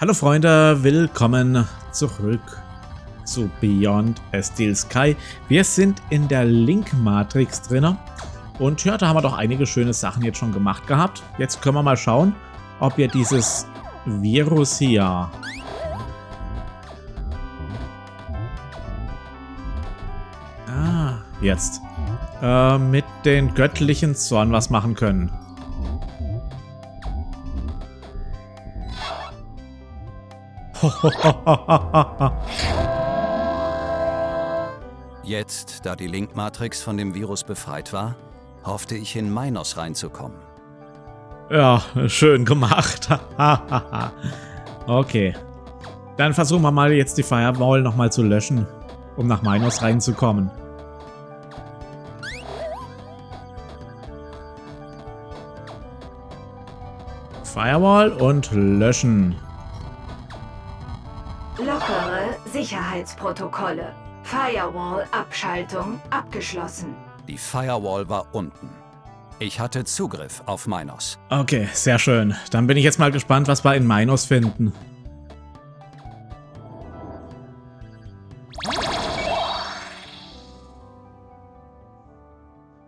Hallo Freunde, willkommen zurück zu Beyond a Steel Sky. Wir sind in der Link Matrix drin und ja, da haben wir doch einige schöne Sachen jetzt schon gemacht gehabt. Jetzt können wir mal schauen, ob wir dieses Virus hier... Ah, jetzt. Mit den göttlichen Zorn was machen können. Jetzt, da die Link-Matrix von dem Virus befreit war, hoffte ich, in Minos reinzukommen. Ja, schön gemacht. Okay. Dann versuchen wir mal jetzt die Firewall nochmal zu löschen, um nach Minos reinzukommen. Firewall und löschen. Lockere Sicherheitsprotokolle. Firewall-Abschaltung abgeschlossen. Die Firewall war unten. Ich hatte Zugriff auf Minos. Okay, sehr schön. Dann bin ich jetzt mal gespannt, was wir in Minos finden.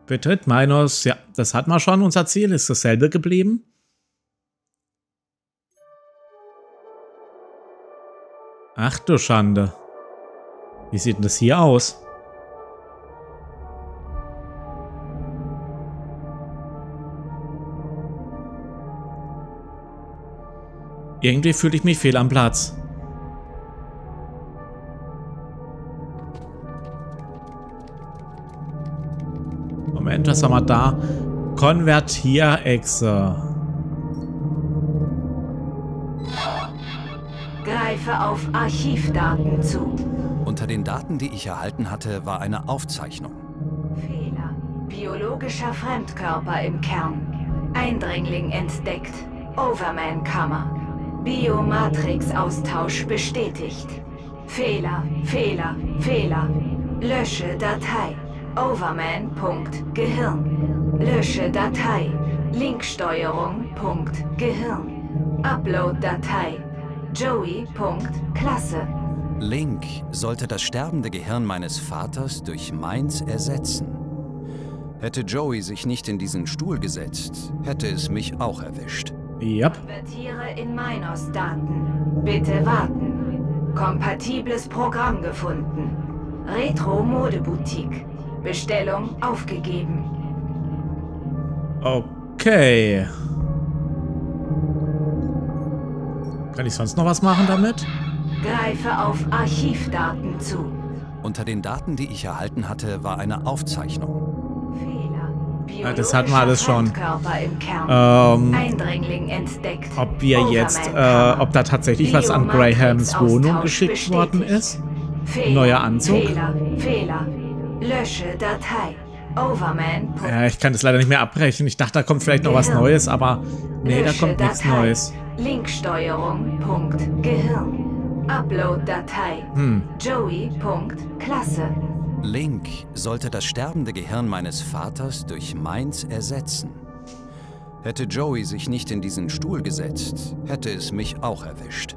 Betritt Minos. Ja, das hatten wir schon. Unser Ziel ist dasselbe geblieben. Ach du Schande. Wie sieht denn das hier aus? Irgendwie fühle ich mich fehl am Platz. Moment, was haben wir da? Konvertierechse. Greife auf Archivdaten zu. Unter den Daten, die ich erhalten hatte, war eine Aufzeichnung. Fehler. Biologischer Fremdkörper im Kern. Eindringling entdeckt. Overman-Kammer. Biomatrix-Austausch bestätigt. Fehler, Fehler, Fehler. Lösche Datei. Overman.Gehirn. Lösche Datei. Linksteuerung.Gehirn. Upload-Datei. Joey.Klasse. Link sollte das sterbende Gehirn meines Vaters durch meins ersetzen. Hätte Joey sich nicht in diesen Stuhl gesetzt, hätte es mich auch erwischt. Yep. Konvertiere in Minos Daten. Bitte warten. Kompatibles Programm gefunden. Retro-Mode-Boutique. Bestellung aufgegeben. Okay. Kann ich sonst noch was machen damit? Greife auf Archivdaten zu. Unter den Daten, die ich erhalten hatte, war eine Aufzeichnung. Fehler. Ja, das hatten wir alles schon. Eindringling entdeckt. Ob wir jetzt, ob da tatsächlich was an Grahams Wohnung geschickt worden ist? Fehler, neuer Anzug? Fehler, Fehler. Lösche Datei. Overman. Ja, ich kann das leider nicht mehr abbrechen. Ich dachte, da kommt vielleicht noch was Neues, aber nee, da kommt nichts Neues. Linksteuerung.Gehirn. Upload-Datei. Joey.Klasse. Link sollte das sterbende Gehirn meines Vaters durch meins ersetzen. Hätte Joey sich nicht in diesen Stuhl gesetzt, hätte es mich auch erwischt.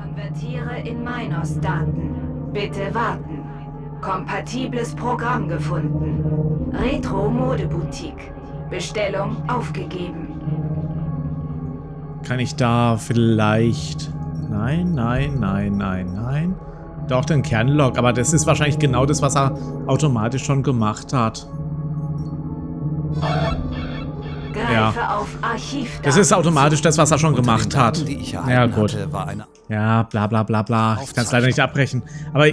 Konvertiere in Minos Daten. Bitte warten. Kompatibles Programm gefunden. Retro-Mode-Boutique. Bestellung aufgegeben. Kann ich da vielleicht... Nein, nein, nein, nein, nein. Doch, den Kernlog. Aber das ist wahrscheinlich genau das, was er automatisch schon gemacht hat. Ja. Das ist automatisch das, was er schon gemacht hat. Ja, gut. Ja, bla bla bla bla. Ich kann es leider nicht abbrechen. Aber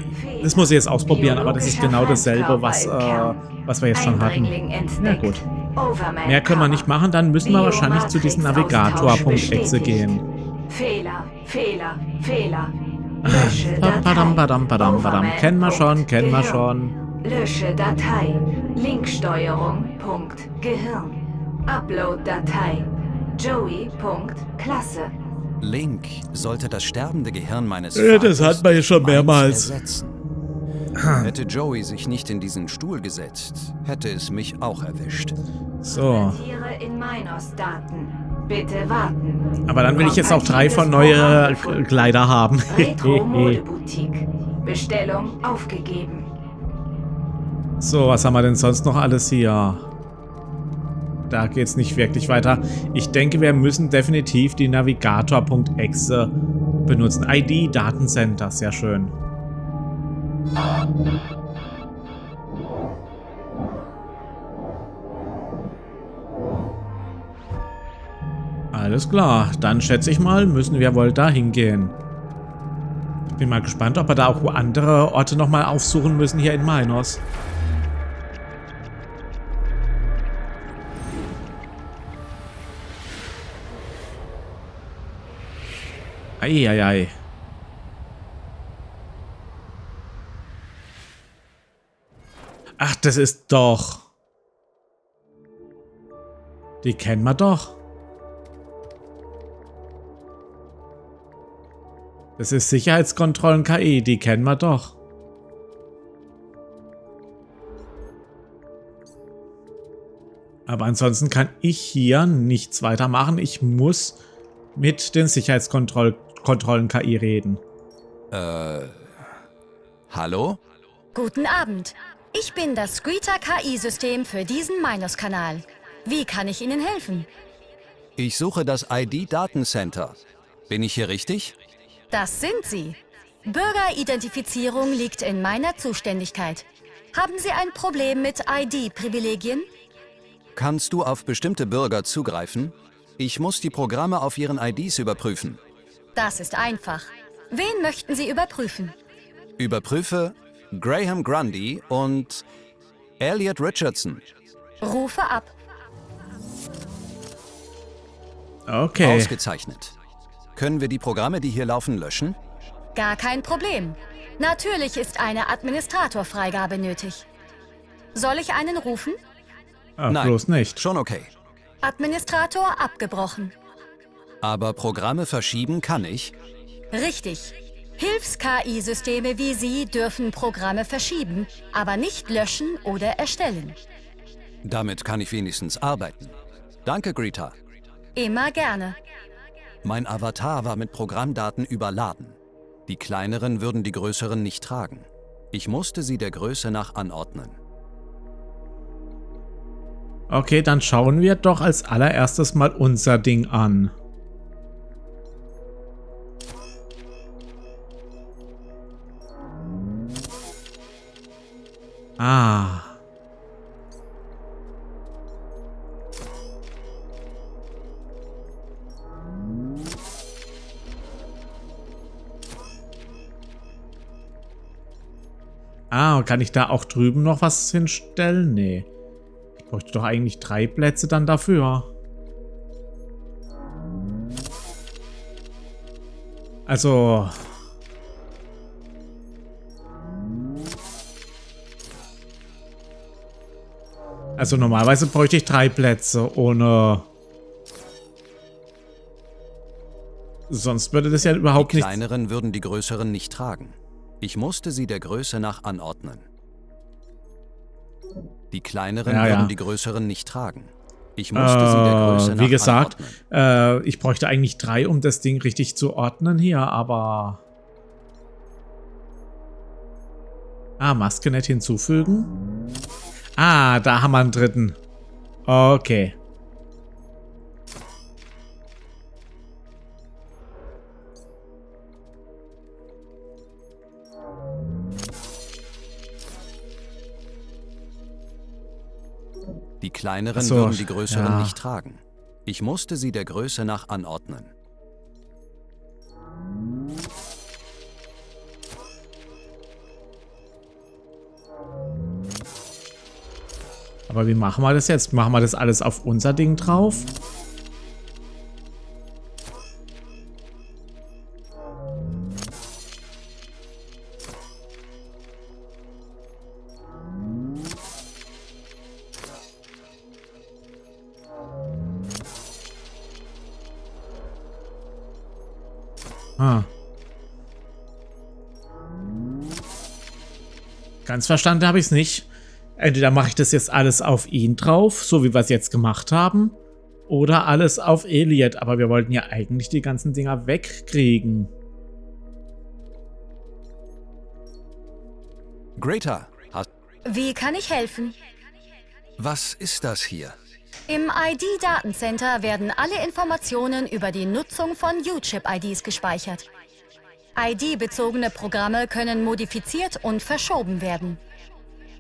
das muss ich jetzt ausprobieren. Aber das ist genau dasselbe, was wir jetzt schon hatten. Ja, gut. Mehr können wir nicht machen, dann müssen wir wahrscheinlich zu diesem Navigator.exe gehen. Fehler, Fehler, Fehler. Lösche Datei. Badam. Kennen wir schon. Lösche Datei. Linksteuerung.Gehirn. Upload-Datei. Joey.Klasse. Link sollte das sterbende Gehirn meines Vaters ersetzen. Das hatten wir ja schon mehrmals. Hätte Joey sich nicht in diesen Stuhl gesetzt, hätte es mich auch erwischt. So. Konvertiere in Minos Daten. Bitte warten. Aber dann will ich jetzt auch 3 von neue Kleider haben. Retro-Mode-Boutique. Bestellung aufgegeben. So, was haben wir denn sonst noch alles hier? Da geht's nicht wirklich weiter. Ich denke, wir müssen definitiv die Navigator.exe benutzen. ID, Datencenter, sehr schön. Alles klar, dann schätze ich mal, müssen wir wohl da hingehen. Ich bin mal gespannt, ob wir da auch andere Orte nochmal aufsuchen müssen hier in Minos. Eieiei. Ach, das ist doch... Die kennen wir doch. Das ist Sicherheitskontrollen KI, die kennen wir doch. Aber ansonsten kann ich hier nichts weitermachen. Ich muss mit den Sicherheitskontrollen KI reden. Hallo? Guten Abend. Ich bin das Greta KI-System für diesen Minos-Kanal. Wie kann ich Ihnen helfen? Ich suche das ID-Datencenter. Bin ich hier richtig? Das sind Sie. Bürgeridentifizierung liegt in meiner Zuständigkeit. Haben Sie ein Problem mit ID-Privilegien? Kannst du auf bestimmte Bürger zugreifen? Ich muss die Programme auf ihren IDs überprüfen. Das ist einfach. Wen möchten Sie überprüfen? Überprüfe Graham Grundy und Elliot Richardson. Rufe ab. Okay. Ausgezeichnet. Können wir die Programme, die hier laufen, löschen? Gar kein Problem. Natürlich ist eine Administratorfreigabe nötig. Soll ich einen rufen? Ach, nein, bloß nicht. Schon okay. Administrator abgebrochen. Aber Programme verschieben kann ich? Richtig. Hilfs-KI-Systeme wie Sie dürfen Programme verschieben, aber nicht löschen oder erstellen. Damit kann ich wenigstens arbeiten. Danke, Greta. Immer gerne. Mein Avatar war mit Programmdaten überladen. Die kleineren würden die größeren nicht tragen. Ich musste sie der Größe nach anordnen. Okay, dann schauen wir doch als allererstes mal unser Ding an. Ah. Ah, kann ich da auch drüben noch was hinstellen? Nee. Ich bräuchte doch eigentlich 3 Plätze dann dafür. Also... Also normalerweise bräuchte ich 3 Plätze ohne... Sonst würde das ja überhaupt nicht... Die kleineren würden die größeren nicht tragen. Ich musste sie der Größe nach anordnen. Die kleineren würden die größeren nicht tragen. Ich musste sie der Größe nach anordnen. Wie gesagt, ich bräuchte eigentlich 3, um das Ding richtig zu ordnen hier, aber... Ah, Maske nicht hinzufügen. Ah, da haben wir einen dritten. Okay. Die kleineren würden die größeren nicht tragen. Ich musste sie der Größe nach anordnen. Aber wie machen wir das jetzt? Machen wir das alles auf unser Ding drauf? Ganz verstanden habe ich es nicht. Entweder mache ich das jetzt alles auf ihn drauf, so wie wir es jetzt gemacht haben, Oder alles auf Elliot. Aber wir wollten ja eigentlich die ganzen Dinger wegkriegen. Greta. Wie kann ich helfen? Was ist das hier? Im ID-Datencenter werden alle Informationen über die Nutzung von U-Chip-IDs gespeichert. ID-bezogene Programme können modifiziert und verschoben werden.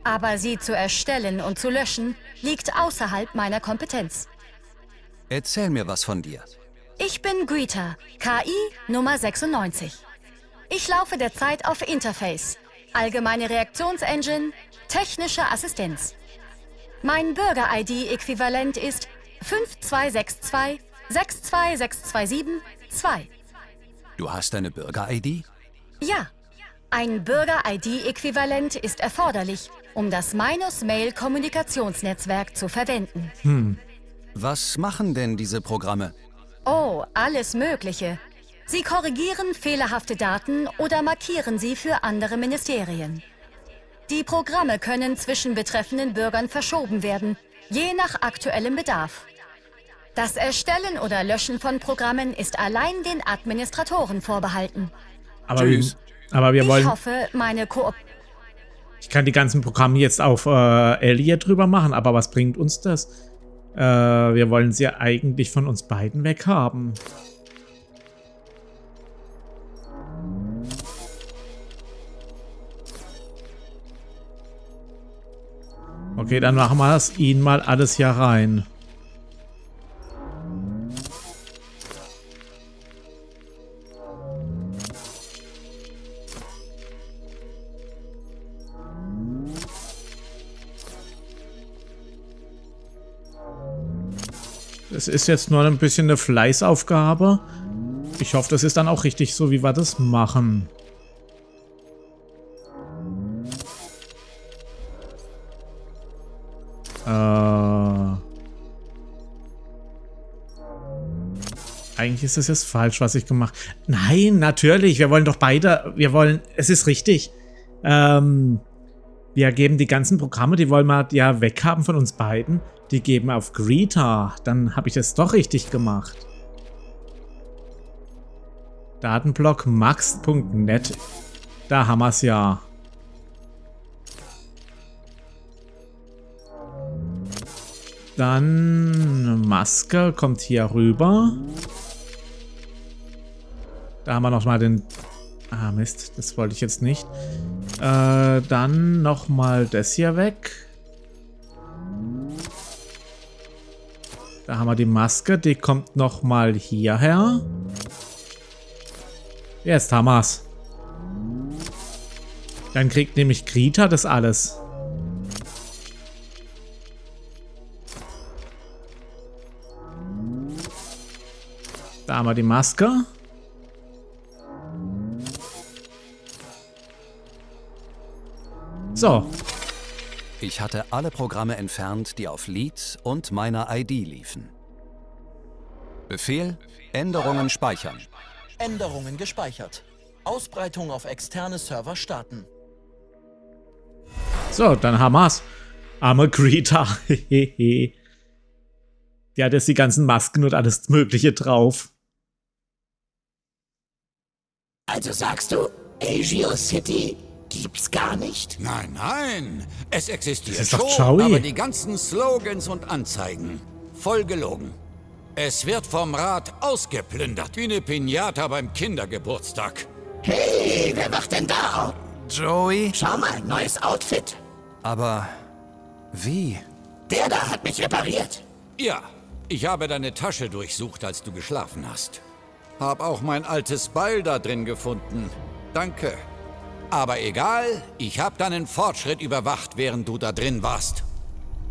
Aber sie zu erstellen und zu löschen, liegt außerhalb meiner Kompetenz. Erzähl mir was von dir. Ich bin Greta, KI Nummer 96. Ich laufe derzeit auf Interface, allgemeine Reaktionsengine, technische Assistenz. Mein Bürger-ID-Äquivalent ist 5262 62627 2. Du hast eine Bürger-ID? Ja. Ein Bürger-ID-Äquivalent ist erforderlich, um das Minos-Mail-Kommunikationsnetzwerk zu verwenden. Was machen denn diese Programme? Oh, alles Mögliche. Sie korrigieren fehlerhafte Daten oder markieren sie für andere Ministerien. Die Programme können zwischen betreffenden Bürgern verschoben werden, je nach aktuellem Bedarf. Das Erstellen oder Löschen von Programmen ist allein den Administratoren vorbehalten. Ich kann die ganzen Programme jetzt auf Elliot drüber machen, aber was bringt uns das? Wir wollen sie ja eigentlich von uns beiden weghaben. Okay, dann machen wir das ihn mal alles hier rein. Das ist jetzt nur ein bisschen eine Fleißaufgabe. Ich hoffe, das ist dann auch richtig so, wie wir das machen. Eigentlich ist das jetzt falsch, was ich gemacht habe. Nein, natürlich. Wir wollen doch beide. Es ist richtig. Wir geben die ganzen Programme, die wollen wir ja weghaben von uns beiden. Die geben auf Greta. Dann habe ich das doch richtig gemacht. Datenblock max.net. Da haben wir es ja. Dann Maske kommt hier rüber. Da haben wir nochmal den... Ah, Mist. Das wollte ich jetzt nicht. Dann nochmal das hier weg. Da haben wir die Maske. Die kommt nochmal hierher. Jetzt haben wir's. Dann kriegt nämlich Greta das alles. Da haben wir die Maske. So. Ich hatte alle Programme entfernt, die auf Leads und meiner ID liefen. Befehl: Änderungen speichern. Änderungen gespeichert. Ausbreitung auf externe Server starten. So, dann haben wir's. Arme Greta. Die hat jetzt die ganzen Masken und alles Mögliche drauf. Also sagst du, Asia City gibt's gar nicht? Nein, nein. Es existiert schon, aber die ganzen Slogans und Anzeigen voll gelogen. Es wird vom Rat ausgeplündert, wie eine Piñata beim Kindergeburtstag. Hey, wer macht denn da? Joey? Schau mal, neues Outfit. Aber wie? Der da hat mich repariert. Ja, ich habe deine Tasche durchsucht, als du geschlafen hast. Hab auch mein altes Beil da drin gefunden. Danke. Aber egal, ich habe deinen Fortschritt überwacht, während du da drin warst.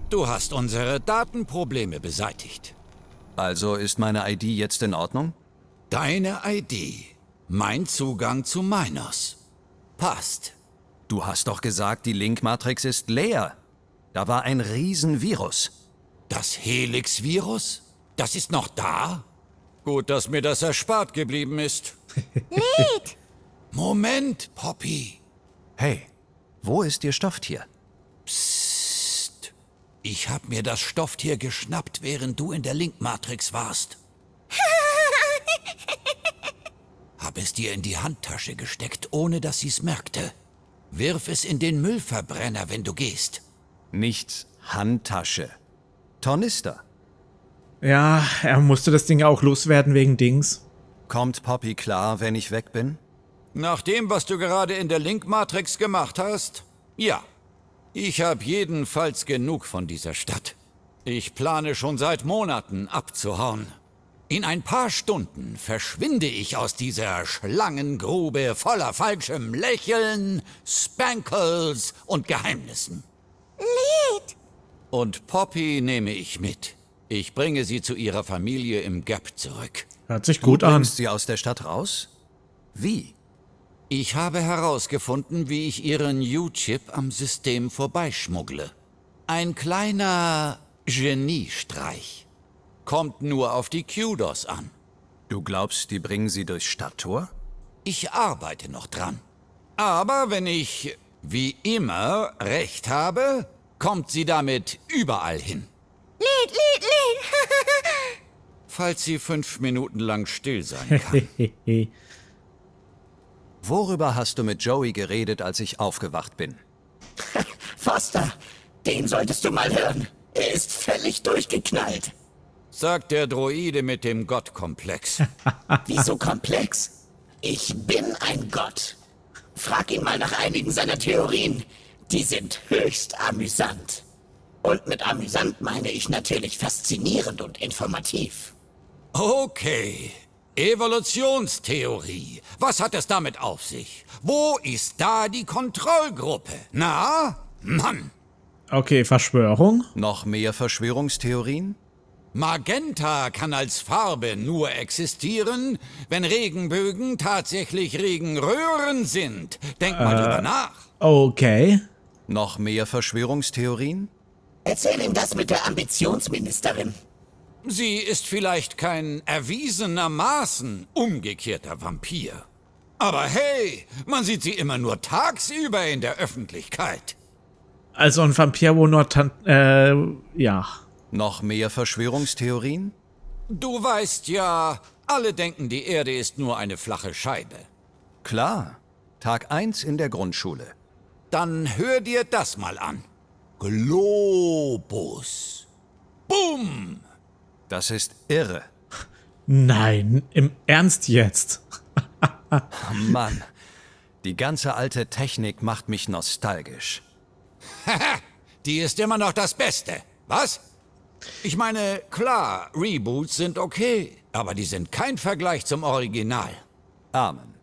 Du hast unsere Datenprobleme beseitigt. Also ist meine ID jetzt in Ordnung? Deine ID. Mein Zugang zu Minos. Passt. Du hast doch gesagt, die Link Matrix ist leer. Da war ein Riesenvirus. Das Helix-Virus? Das ist noch da? Gut, dass mir das erspart geblieben ist. Lied! Moment, Poppy. Hey, wo ist Ihr Stofftier? Psst. Ich hab mir das Stofftier geschnappt, während du in der Link Matrix warst. Hab es dir in die Handtasche gesteckt, ohne dass sie's merkte. Wirf es in den Müllverbrenner, wenn du gehst. Nicht Handtasche. Tornister. Ja, er musste das Ding auch loswerden wegen Dings. Kommt Poppy klar, wenn ich weg bin? Nach dem, was du gerade in der Link-Matrix gemacht hast? Ja. Ich habe jedenfalls genug von dieser Stadt. Ich plane schon seit Monaten abzuhauen. In ein paar Stunden verschwinde ich aus dieser Schlangengrube voller falschem Lächeln, Spankles und Geheimnissen. Lied! Und Poppy nehme ich mit. Ich bringe sie zu ihrer Familie im Gap zurück. Hört sich gut an. Du bringst sie aus der Stadt raus? Wie? Ich habe herausgefunden, wie ich ihren U-Chip am System vorbeischmuggle. Ein kleiner Geniestreich. Kommt nur auf die Q-Dos an. Du glaubst, die bringen sie durchs Stadttor? Ich arbeite noch dran. Aber wenn ich, wie immer, recht habe, kommt sie damit überall hin. Falls sie 5 Minuten lang still sein kann. Worüber hast du mit Joey geredet, als ich aufgewacht bin? Foster, den solltest du mal hören. Er ist völlig durchgeknallt. Sagt der Droide mit dem Gottkomplex. Wieso komplex? Ich bin ein Gott. Frag ihn mal nach einigen seiner Theorien. Die sind höchst amüsant. Und mit amüsant meine ich natürlich faszinierend und informativ. Okay. Evolutionstheorie. Was hat es damit auf sich? Wo ist da die Kontrollgruppe? Na, Mann! Okay, Verschwörung. Noch mehr Verschwörungstheorien? Magenta kann als Farbe nur existieren, wenn Regenbögen tatsächlich Regenröhren sind. Denk mal drüber nach. Okay. Noch mehr Verschwörungstheorien? Erzähl ihm das mit der Ambitionsministerin. Sie ist vielleicht kein erwiesenermaßen umgekehrter Vampir. Aber hey, man sieht sie immer nur tagsüber in der Öffentlichkeit. Also ein Vampir, wo nur ja. Noch mehr Verschwörungstheorien? Du weißt ja, alle denken, die Erde ist nur eine flache Scheibe. Klar. Tag 1 in der Grundschule. Dann hör dir das mal an. Globus. Boom! Das ist irre. Nein, im Ernst jetzt? Mann, die ganze alte Technik macht mich nostalgisch. Die ist immer noch das Beste, was? Ich meine, klar, Reboots sind okay, aber die sind kein Vergleich zum Original. Amen.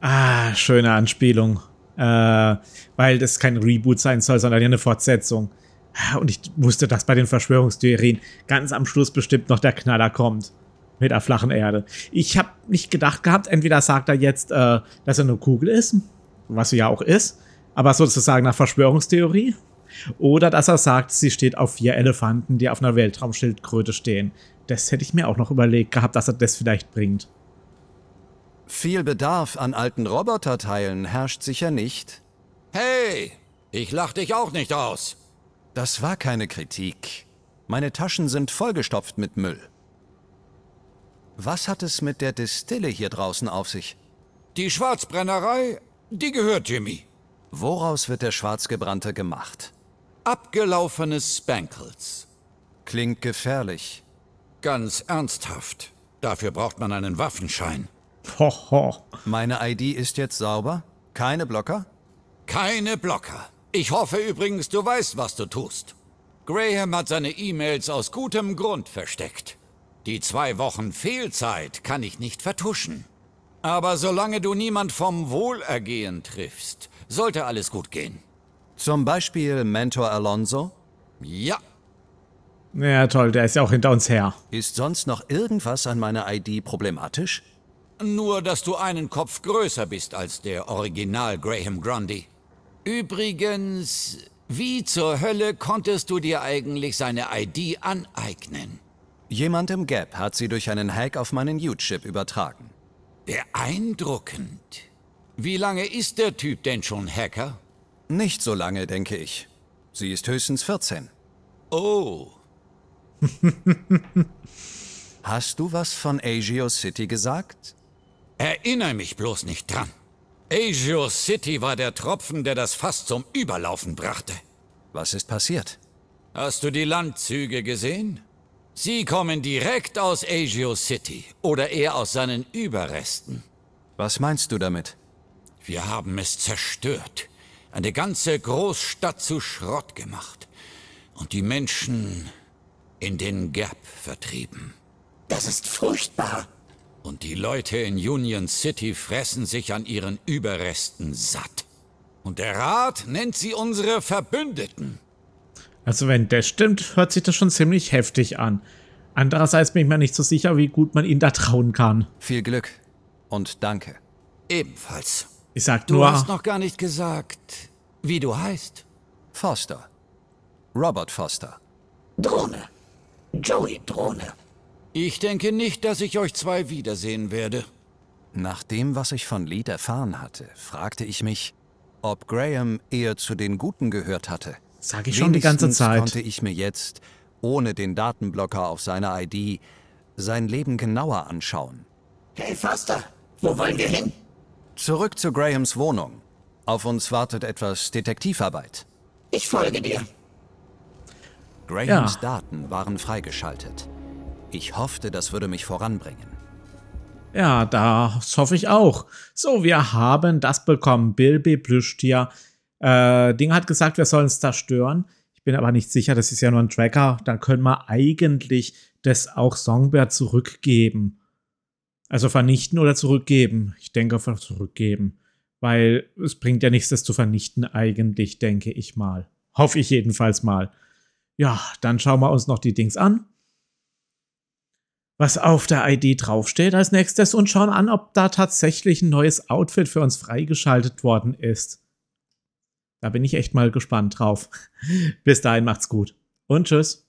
Ah, schöne Anspielung. Weil das kein Reboot sein soll, sondern eine Fortsetzung. Und ich wusste, dass bei den Verschwörungstheorien ganz am Schluss bestimmt noch der Knaller kommt. Mit der flachen Erde. Ich habe nicht gedacht gehabt, entweder sagt er jetzt, dass er eine Kugel ist, was sie ja auch ist, aber sozusagen nach Verschwörungstheorie. Oder dass er sagt, sie steht auf 4 Elefanten, die auf einer Weltraumschildkröte stehen. Das hätte ich mir auch noch überlegt gehabt, dass er das vielleicht bringt. Viel Bedarf an alten Roboterteilen herrscht sicher nicht. Hey, ich lach dich auch nicht aus. Das war keine Kritik. Meine Taschen sind vollgestopft mit Müll. Was hat es mit der Distille hier draußen auf sich? Die Schwarzbrennerei, die gehört Jimmy. Woraus wird der Schwarzgebrannte gemacht? Abgelaufenes Spankles. Klingt gefährlich. Ganz ernsthaft. Dafür braucht man einen Waffenschein. Hoho. Meine ID ist jetzt sauber? Keine Blocker? Keine Blocker. Ich hoffe übrigens, du weißt, was du tust. Graham hat seine E-Mails aus gutem Grund versteckt. Die 2 Wochen Fehlzeit kann ich nicht vertuschen. Aber solange du niemand vom Wohlergehen triffst, sollte alles gut gehen. Zum Beispiel Mentor Alonso? Ja. Ja, toll, der ist ja auch hinter uns her. Ist sonst noch irgendwas an meiner ID problematisch? Nur, dass du einen Kopf größer bist als der Original Graham Grundy. Übrigens, wie zur Hölle konntest du dir eigentlich seine ID aneignen? Jemand im Gap hat sie durch einen Hack auf meinen U-Chip übertragen. Beeindruckend. Wie lange ist der Typ denn schon Hacker? Nicht so lange, denke ich. Sie ist höchstens 14. Oh. Hast du was von Asia City gesagt? Erinnere mich bloß nicht dran. Asia City war der Tropfen, der das Fass zum Überlaufen brachte. Was ist passiert? Hast du die Landzüge gesehen? Sie kommen direkt aus Asia City oder eher aus seinen Überresten. Was meinst du damit? Wir haben es zerstört. Eine ganze Großstadt zu Schrott gemacht. Und die Menschen in den Gap vertrieben. Das ist furchtbar. Und die Leute in Union City fressen sich an ihren Überresten satt. Und der Rat nennt sie unsere Verbündeten. Also wenn das stimmt, hört sich das schon ziemlich heftig an. Andererseits bin ich mir nicht so sicher, wie gut man ihnen da trauen kann. Viel Glück und danke. Ebenfalls. Ich sag nur... Du hast noch gar nicht gesagt, wie du heißt. Foster. Robert Foster. Drohne. Joey Drohne. Ich denke nicht, dass ich euch zwei wiedersehen werde. Nach dem, was ich von Lied erfahren hatte, fragte ich mich, ob Graham eher zu den Guten gehört hatte. Sag ich schon die ganze Zeit. Wenigstens konnte ich mir jetzt, ohne den Datenblocker auf seiner ID, sein Leben genauer anschauen. Hey Foster, wo wollen wir hin? Zurück zu Grahams Wohnung. Auf uns wartet etwas Detektivarbeit. Ich folge dir. Grahams Daten waren freigeschaltet. Ich hoffte, das würde mich voranbringen. Ja, das hoffe ich auch. So, wir haben das bekommen. Bilby, Plüschtier. Ding hat gesagt, wir sollen es zerstören. Ich bin aber nicht sicher, das ist ja nur ein Tracker. Dann können wir eigentlich das auch Songbird zurückgeben. Also vernichten oder zurückgeben. Ich denke einfach zurückgeben. Weil es bringt ja nichts, das zu vernichten eigentlich, denke ich mal. Hoffe ich jedenfalls mal. Ja, dann schauen wir uns noch die Dings an. Was auf der ID draufsteht als nächstes und schauen an, ob da tatsächlich ein neues Outfit für uns freigeschaltet worden ist. Da bin ich echt mal gespannt drauf. Bis dahin macht's gut und tschüss.